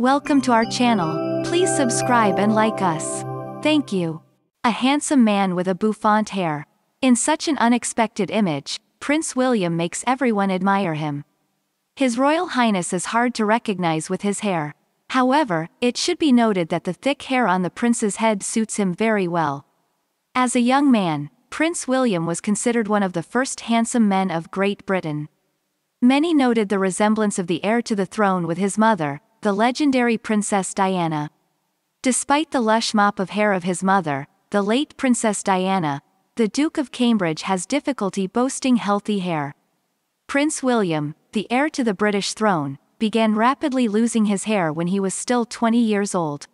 Welcome to our channel. Please subscribe and like us. Thank you. A handsome man with a bouffant hair. In such an unexpected image, Prince William makes everyone admire him. His Royal Highness is hard to recognize with his hair. However, it should be noted that the thick hair on the prince's head suits him very well. As a young man, Prince William was considered one of the first handsome men of Great Britain. Many noted the resemblance of the heir to the throne with his mother, the legendary Princess Diana. Despite the lush mop of hair of his mother, the late Princess Diana, the Duke of Cambridge has difficulty boasting healthy hair. Prince William, the heir to the British throne, began rapidly losing his hair when he was still 20 years old.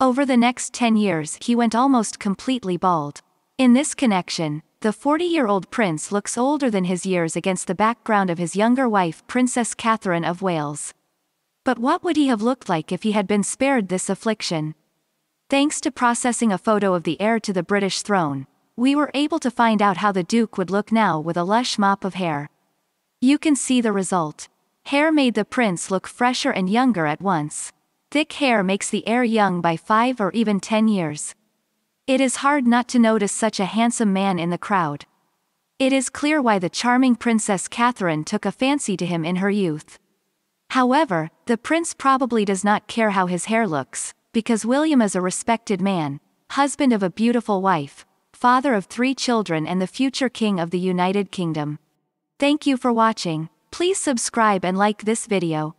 Over the next 10 years, he went almost completely bald. In this connection, the 40-year-old prince looks older than his years against the background of his younger wife, Princess Catherine of Wales. But what would he have looked like if he had been spared this affliction? Thanks to processing a photo of the heir to the British throne, we were able to find out how the Duke would look now with a lush mop of hair. You can see the result. Hair made the prince look fresher and younger at once. Thick hair makes the heir young by 5 or even 10 years. It is hard not to notice such a handsome man in the crowd. It is clear why the charming Princess Catherine took a fancy to him in her youth. However, the prince probably does not care how his hair looks, because William is a respected man, husband of a beautiful wife, father of 3 children and the future king of the United Kingdom. Thank you for watching. Please subscribe and like this video.